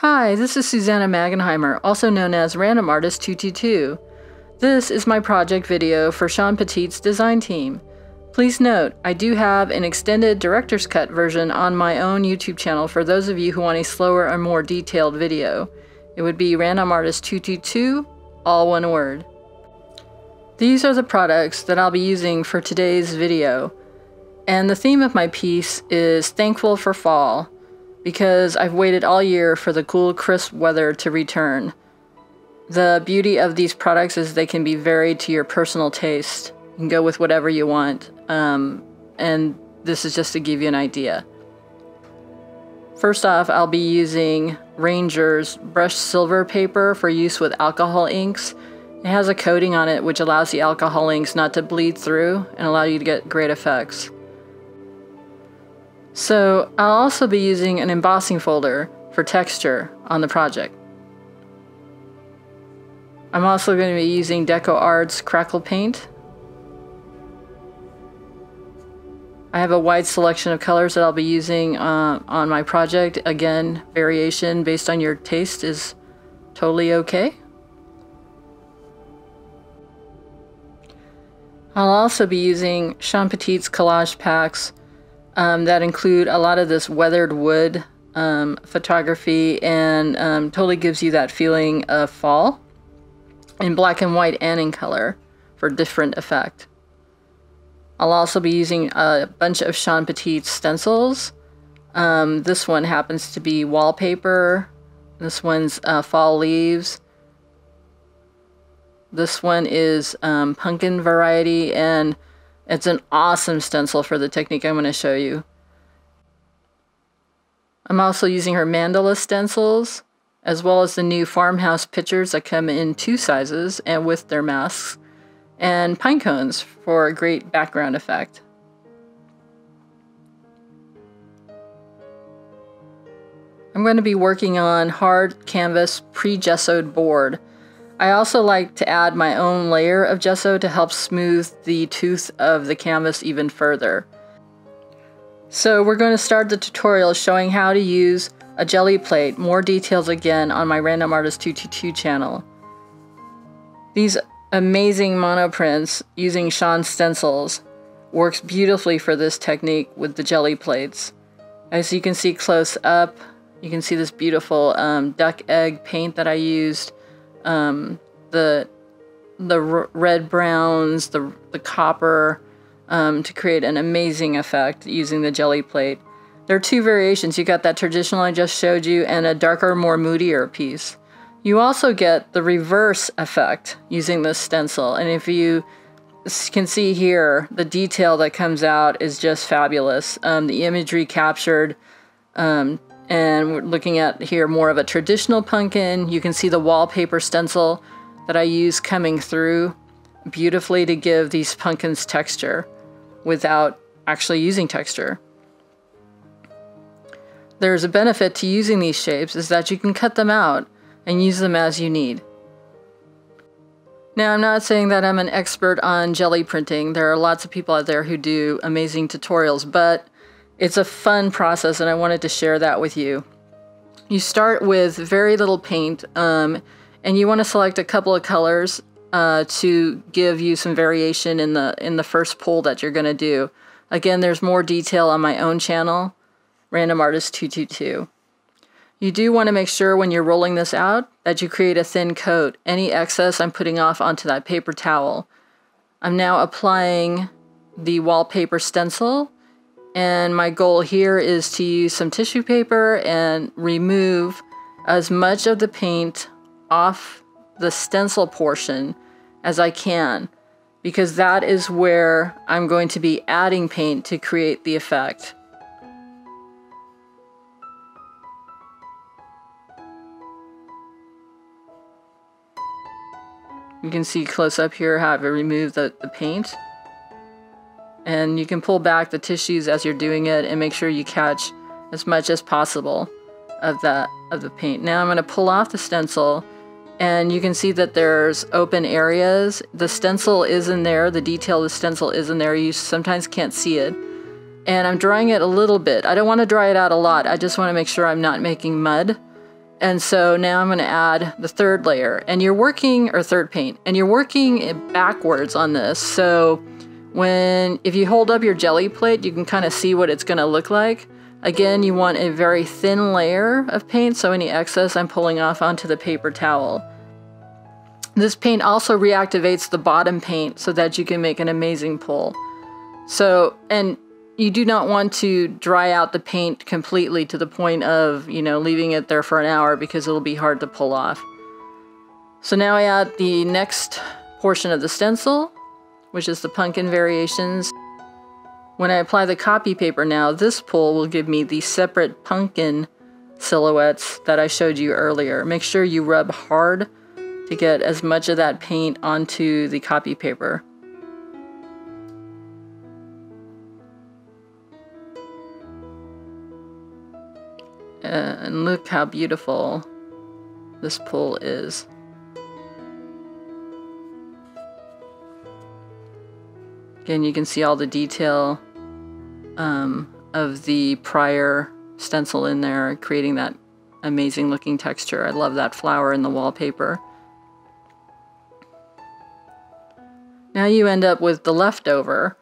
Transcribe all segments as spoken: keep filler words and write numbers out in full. Hi, this is Susana Magenheimer, also known as Random Artist two two two. This is my project video for Shawn Petite's design team. Please note, I do have an extended director's cut version on my own YouTube channel for those of you who want a slower or more detailed video. It would be Random Artist two two two, all one word. These are the products that I'll be using for today's video, and the theme of my piece is Thankful for Fall, because I've waited all year for the cool, crisp weather to return. The beauty of these products is they can be varied to your personal taste. You can go with whatever you want, um, and this is just to give you an idea. First off, I'll be using Ranger's brushed silver paper for use with alcohol inks. It has a coating on it which allows the alcohol inks not to bleed through and allow you to get great effects. So I'll also be using an embossing folder for texture on the project. I'm also going to be using DecoArt's Crackle Paint. I have a wide selection of colors that I'll be using uh, on my project. Again, variation based on your taste is totally okay. I'll also be using Shawn Petite's collage packs Um, that include a lot of this weathered wood um, photography, and um, totally gives you that feeling of fall in black and white and in color for different effect. I'll also be using a bunch of Shawn Petite's stencils. Um, this one happens to be wallpaper. This one's uh, fall leaves. This one is um, pumpkin variety, and it's an awesome stencil for the technique I'm going to show you. I'm also using her mandala stencils, as well as the new farmhouse pictures that come in two sizes and with their masks, and pine cones for a great background effect. I'm going to be working on hard canvas pre-gessoed board. I also like to add my own layer of gesso to help smooth the tooth of the canvas even further. So we're going to start the tutorial showing how to use a gelli plate. More details again on my Random Artist two two two channel. These amazing monoprints using Shawn's stencils works beautifully for this technique with the gelli plates. As you can see close up, you can see this beautiful um, duck egg paint that I used. Um, the the red browns, the, the copper, um, to create an amazing effect using the gelli plate. There are two variations. You got that traditional I just showed you and a darker, more moodier piece. You also get the reverse effect using this stencil. And if you can see here, the detail that comes out is just fabulous. Um, the imagery captured, um, and we're looking at here more of a traditional pumpkin. You can see the wallpaper stencil that I use coming through beautifully to give these pumpkins texture without actually using texture. There's a benefit to using these shapes is that you can cut them out and use them as you need. Now, I'm not saying that I'm an expert on gelli printing. There are lots of people out there who do amazing tutorials, but it's a fun process, and I wanted to share that with you. You start with very little paint, um, and you want to select a couple of colors uh, to give you some variation in the in the first pull that you're going to do. Again, there's more detail on my own channel, Random Artist two two two. You do want to make sure when you're rolling this out that you create a thin coat. Any excess I'm putting off onto that paper towel. I'm now applying the wallpaper stencil. And my goal here is to use some tissue paper and remove as much of the paint off the stencil portion as I can, because that is where I'm going to be adding paint to create the effect. You can see close up here how I've removed the, the paint. And you can pull back the tissues as you're doing it and make sure you catch as much as possible of that of the paint. Now I'm going to pull off the stencil, and you can see that there's open areas. The stencil is in there. The detail of the stencil is in there. You sometimes can't see it. And I'm drying it a little bit. I don't want to dry it out a lot. I just want to make sure I'm not making mud. And so now I'm going to add the third layer, and you're working, or third paint, and you're working backwards on this. So when, if you hold up your Gelli plate, you can kind of see what it's going to look like. Again, you want a very thin layer of paint, so any excess I'm pulling off onto the paper towel. This paint also reactivates the bottom paint so that you can make an amazing pull. So, and you do not want to dry out the paint completely to the point of, you know, leaving it there for an hour, because it'll be hard to pull off. So now I add the next portion of the stencil, which is the pumpkin variations. When I apply the copy paper now, this pull will give me the separate pumpkin silhouettes that I showed you earlier. Make sure you rub hard to get as much of that paint onto the copy paper. And look how beautiful this pull is. Again, you can see all the detail um, of the prior stencil in there, creating that amazing looking texture. I love that flower in the wallpaper. Now you end up with the leftover,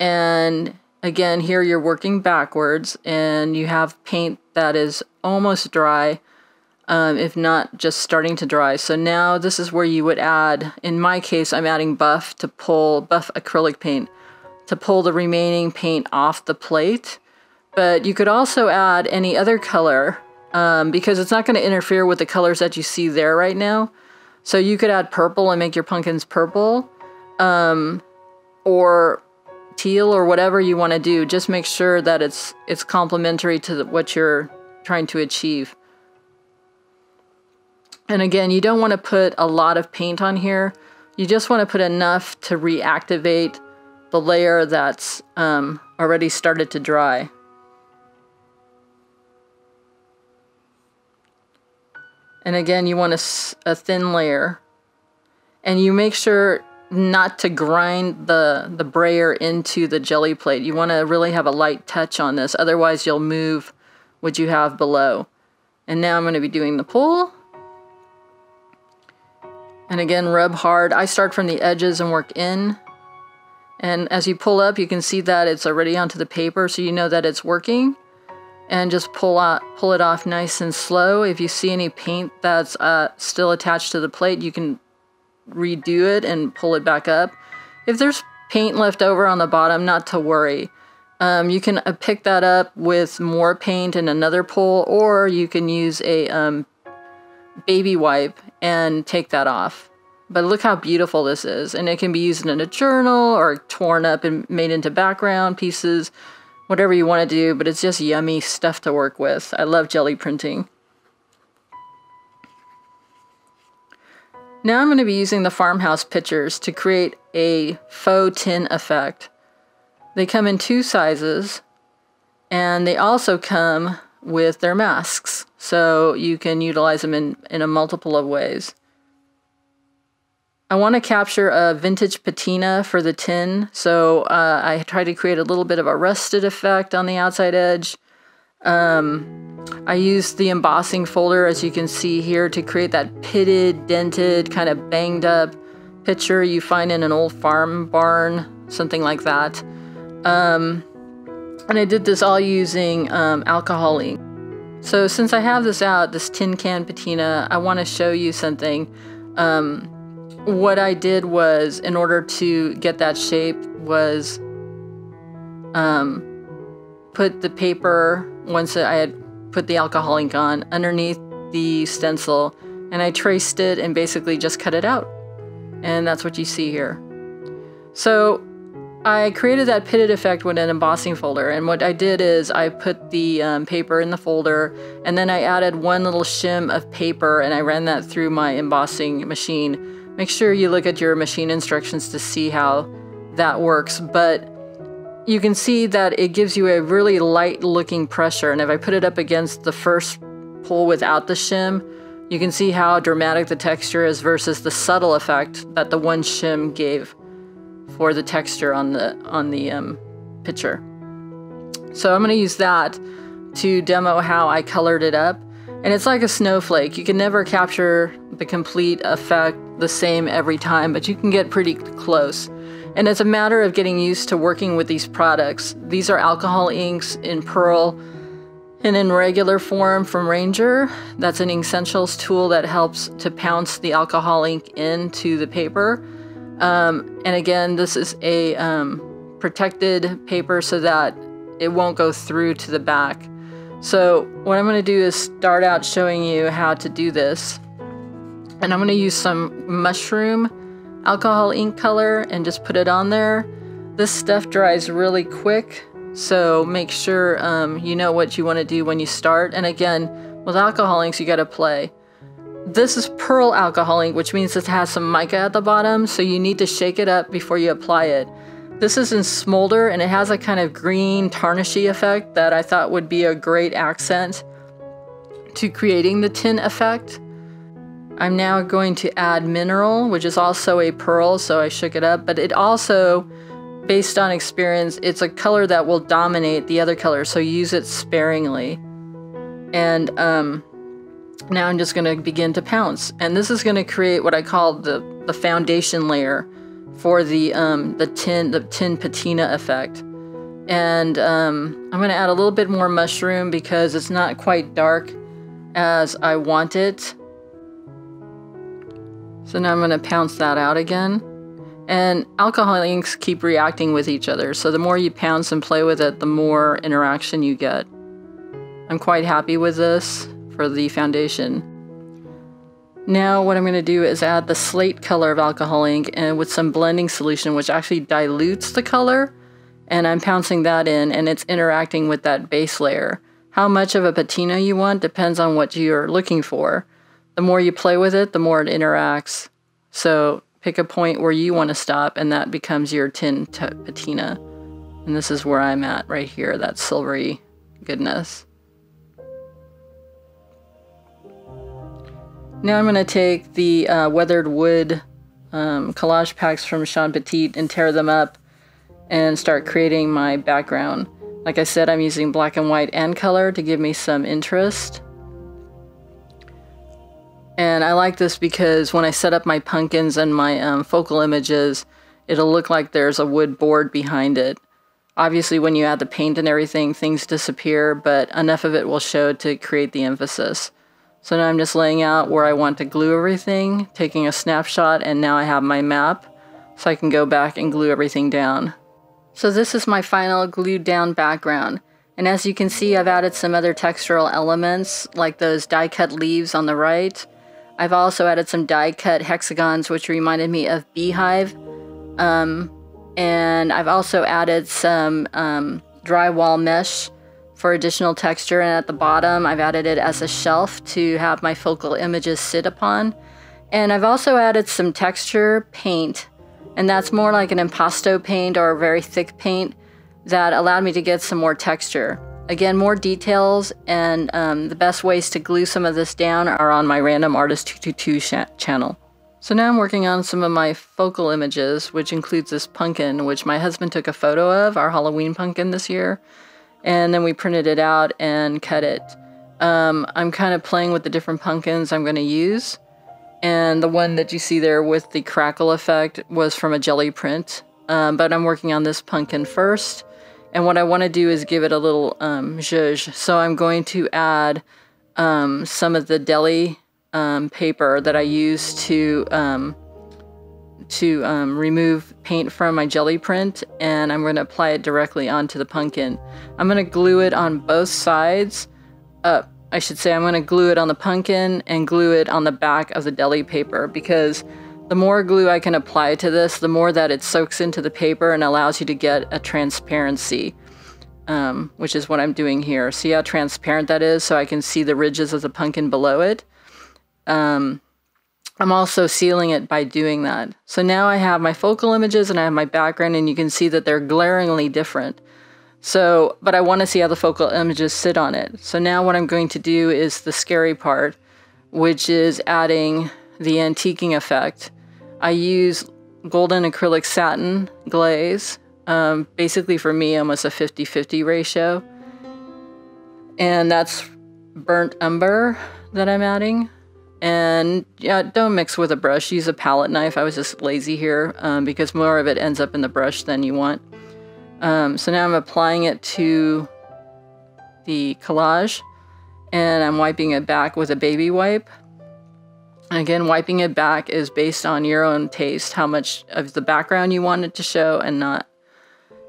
and again, here you're working backwards, and you have paint that is almost dry, um, if not just starting to dry. So now this is where you would add, in my case, I'm adding buff to pull, buff acrylic paint, to pull the remaining paint off the plate. But you could also add any other color, um, because it's not going to interfere with the colors that you see there right now. So you could add purple and make your pumpkins purple, um, or teal, or whatever you want to do. Just make sure that it's it's complementary to the, what you're trying to achieve. And again, you don't want to put a lot of paint on here. You just want to put enough to reactivate the layer that's um, already started to dry. And again, you want a, a thin layer, and you make sure not to grind the, the brayer into the Gelli plate. You want to really have a light touch on this, otherwise you'll move what you have below. And now I'm going to be doing the pull. And again, rub hard. I start from the edges and work in. And as you pull up, you can see that it's already onto the paper, so you know that it's working. And just pull out, pull it off nice and slow. If you see any paint that's uh, still attached to the plate, you can redo it and pull it back up. If there's paint left over on the bottom, not to worry. Um, you can uh, pick that up with more paint and another pull, or you can use a um, baby wipe and take that off. But look how beautiful this is, and it can be used in a journal or torn up and made into background pieces, whatever you want to do, but it's just yummy stuff to work with. I love Gelli printing. Now I'm going to be using the farmhouse pictures to create a faux tin effect. They come in two sizes, and they also come with their masks, so you can utilize them in, in a multiple of ways. I want to capture a vintage patina for the tin, so uh, I try to create a little bit of a rusted effect on the outside edge. Um, I used the embossing folder, as you can see here, to create that pitted, dented, kind of banged up picture you find in an old farm barn, something like that. Um, and I did this all using um, alcohol ink. So since I have this out, this tin can patina, I want to show you something. Um, what I did was, in order to get that shape, was um, put the paper, once I had put the alcohol ink on, underneath the stencil, and I traced it and basically just cut it out. And that's what you see here. So I created that pitted effect with an embossing folder, and what I did is I put the um, paper in the folder, and then I added one little shim of paper, and I ran that through my embossing machine. Make sure you look at your machine instructions to see how that works, but you can see that it gives you a really light looking pressure. And if I put it up against the first pull without the shim, you can see how dramatic the texture is versus the subtle effect that the one shim gave for the texture on the, on the um, picture. So I'm going to use that to demo how I colored it up. And it's like a snowflake. You can never capture the complete effect the same every time, but you can get pretty close. And it's a matter of getting used to working with these products. These are alcohol inks in Pearl and in regular form from Ranger. That's an Inksentials tool that helps to pounce the alcohol ink into the paper. Um, and again, this is a um, protected paper so that it won't go through to the back. So what I'm going to do is start out showing you how to do this. And I'm going to use some mushroom alcohol ink color and just put it on there. This stuff dries really quick, so make sure um, you know what you want to do when you start. And again, with alcohol inks, you got to play. This is pearl alcohol ink, which means it has some mica at the bottom, so you need to shake it up before you apply it. This is in Smolder, and it has a kind of green tarnishy effect that I thought would be a great accent to creating the tin effect. I'm now going to add mineral, which is also a pearl, so I shook it up, but it also, based on experience, it's a color that will dominate the other colors, so use it sparingly. And um, now I'm just going to begin to pounce, and this is going to create what I call the, the foundation layer for the um, the tin the tin patina effect. And um, I'm going to add a little bit more mushroom because it's not quite dark as I want it. So now I'm going to pounce that out again. And alcohol inks keep reacting with each other, so the more you pounce and play with it, the more interaction you get. I'm quite happy with this for the foundation. Now what I'm going to do is add the slate color of alcohol ink and with some blending solution, which actually dilutes the color, and I'm pouncing that in, and it's interacting with that base layer. How much of a patina you want depends on what you're looking for. The more you play with it, the more it interacts. So pick a point where you want to stop, and that becomes your tin patina. And this is where I'm at right here, that silvery goodness. Now I'm going to take the uh, weathered wood um, collage packs from Shawn Petite and tear them up and start creating my background. Like I said, I'm using black and white and color to give me some interest. And I like this because when I set up my pumpkins and my um, focal images, it'll look like there's a wood board behind it. Obviously, when you add the paint and everything, things disappear, but enough of it will show to create the emphasis. So now I'm just laying out where I want to glue everything, taking a snapshot, and now I have my map, so I can go back and glue everything down. So this is my final glued down background. And as you can see, I've added some other textural elements, like those die-cut leaves on the right. I've also added some die-cut hexagons, which reminded me of Beehive. Um, and I've also added some um, drywall mesh for additional texture. And at the bottom, I've added it as a shelf to have my focal images sit upon. And I've also added some texture paint. And that's more like an impasto paint or a very thick paint that allowed me to get some more texture. Again, more details and um, the best ways to glue some of this down are on my Random Artist two two two channel. So now I'm working on some of my focal images, which includes this pumpkin, which my husband took a photo of, our Halloween pumpkin this year. And then we printed it out and cut it. Um, I'm kind of playing with the different pumpkins I'm going to use. And the one that you see there with the crackle effect was from a Gelli print. Um, but I'm working on this pumpkin first. And what I want to do is give it a little um, zhuzh. So I'm going to add um, some of the deli um, paper that I used to um, to um, remove paint from my Gelli print, and I'm going to apply it directly onto the pumpkin. I'm going to glue it on both sides. Uh, I should say I'm going to glue it on the pumpkin and glue it on the back of the deli paper, because the more glue I can apply to this, the more that it soaks into the paper and allows you to get a transparency, um, which is what I'm doing here. See how transparent that is? So I can see the ridges of the pumpkin below it. Um, I'm also sealing it by doing that. So now I have my focal images and I have my background, and you can see that they're glaringly different. So, but I want to see how the focal images sit on it. So now what I'm going to do is the scary part, which is adding the antiquing effect. I use golden acrylic satin glaze, um, basically for me almost a fifty fifty ratio, and that's burnt umber that I'm adding. And yeah, don't mix with a brush, use a palette knife. I was just lazy here um, because more of it ends up in the brush than you want. Um, so now I'm applying it to the collage and I'm wiping it back with a baby wipe. And again, wiping it back is based on your own taste, how much of the background you want it to show and not.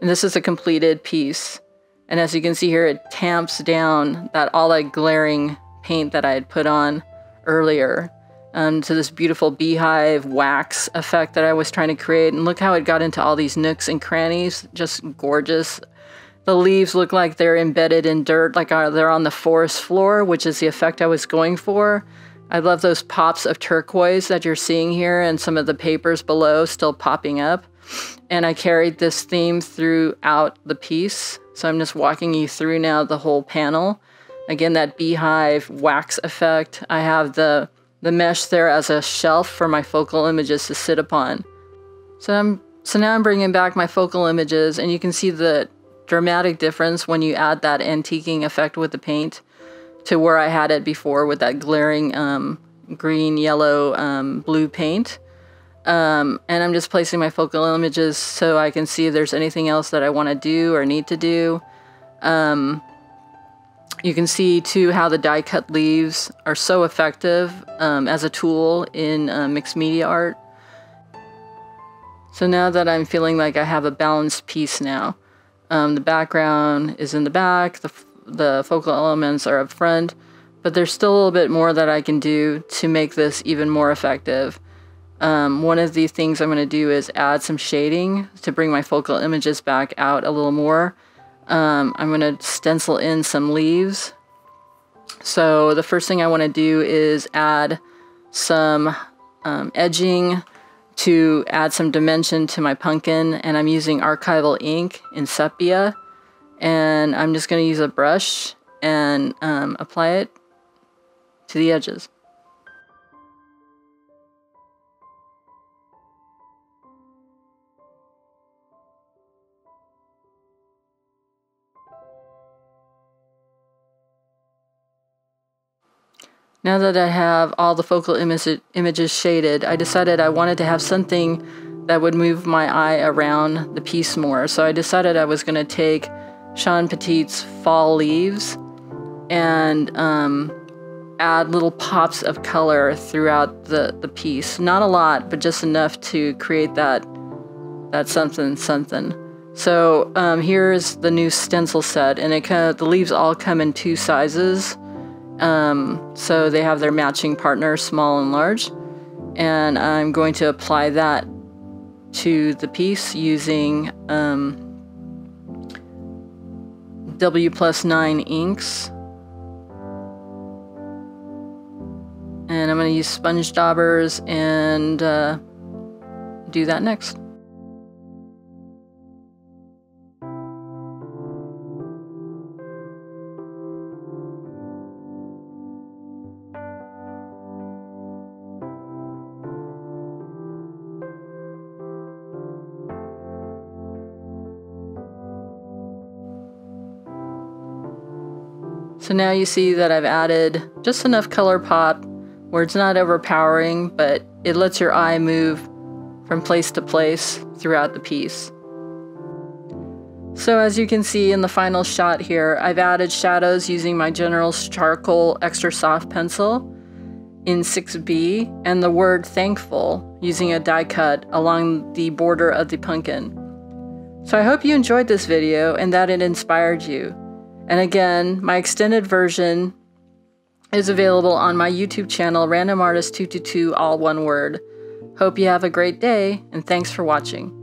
And this is a completed piece. And as you can see here, it tamps down that all that glaring paint that I had put on earlier um, to this beautiful beehive wax effect that I was trying to create. And look how it got into all these nooks and crannies, just gorgeous. The leaves look like they're embedded in dirt, like they're on the forest floor, which is the effect I was going for. I love those pops of turquoise that you're seeing here and some of the papers below still popping up. And I carried this theme throughout the piece. So I'm just walking you through now the whole panel. Again, that beehive wax effect. I have the, the mesh there as a shelf for my focal images to sit upon. So, I'm, so now I'm bringing back my focal images, and you can see the dramatic difference when you add that antiquing effect with the paint to where I had it before with that glaring um, green, yellow, um, blue paint. Um, and I'm just placing my focal images so I can see if there's anything else that I want to do or need to do. Um, You can see, too, how the die-cut leaves are so effective um, as a tool in uh, mixed media art. So now that I'm feeling like I have a balanced piece now, um, the background is in the back, the, the focal elements are up front, but there's still a little bit more that I can do to make this even more effective. Um, one of the things I'm going to do is add some shading to bring my focal images back out a little more. Um, I'm going to stencil in some leaves. So the first thing I want to do is add some um, edging to add some dimension to my pumpkin, and I'm using archival ink in sepia, and I'm just going to use a brush and um, apply it to the edges. Now that I have all the focal image images shaded, I decided I wanted to have something that would move my eye around the piece more. So I decided I was going to take Shawn Petite's Fall Leaves and um, add little pops of color throughout the, the piece. Not a lot, but just enough to create that, that something something. So um, here's the new stencil set, and it kind of, the leaves all come in two sizes. Um, so they have their matching partners, small and large, and I'm going to apply that to the piece using um, W plus nine inks, and I'm going to use sponge daubers and uh, do that next. So now you see that I've added just enough color pop where it's not overpowering, but it lets your eye move from place to place throughout the piece. So as you can see in the final shot here, I've added shadows using my General's Charcoal Extra Soft Pencil in six B and the word thankful using a die cut along the border of the pumpkin. So I hope you enjoyed this video and that it inspired you. And again, my extended version is available on my YouTube channel, Random Artist two two two, all one word. Hope you have a great day, and thanks for watching.